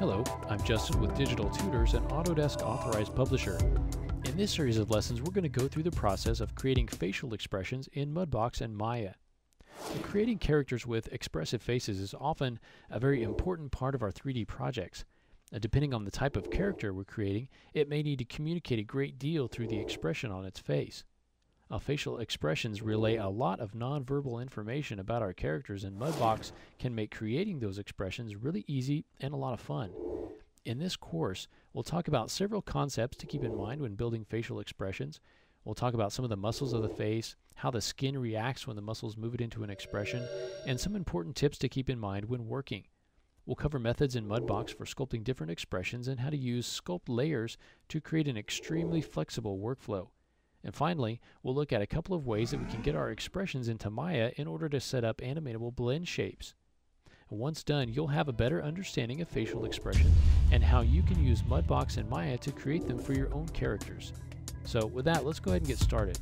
Hello, I'm Justin with Digital Tutors, an Autodesk authorized publisher. In this series of lessons, we're going to go through the process of creating facial expressions in Mudbox and Maya. And creating characters with expressive faces is often a very important part of our 3D projects. Now, depending on the type of character we're creating, it may need to communicate a great deal through the expression on its face. Now, facial expressions relay a lot of nonverbal information about our characters, and Mudbox can make creating those expressions really easy and a lot of fun. In this course, we'll talk about several concepts to keep in mind when building facial expressions. We'll talk about some of the muscles of the face, how the skin reacts when the muscles move it into an expression, and some important tips to keep in mind when working. We'll cover methods in Mudbox for sculpting different expressions and how to use sculpt layers to create an extremely flexible workflow. And finally, we'll look at a couple of ways that we can get our expressions into Maya in order to set up animatable blend shapes. And once done, you'll have a better understanding of facial expressions and how you can use Mudbox and Maya to create them for your own characters. So with that, let's go ahead and get started.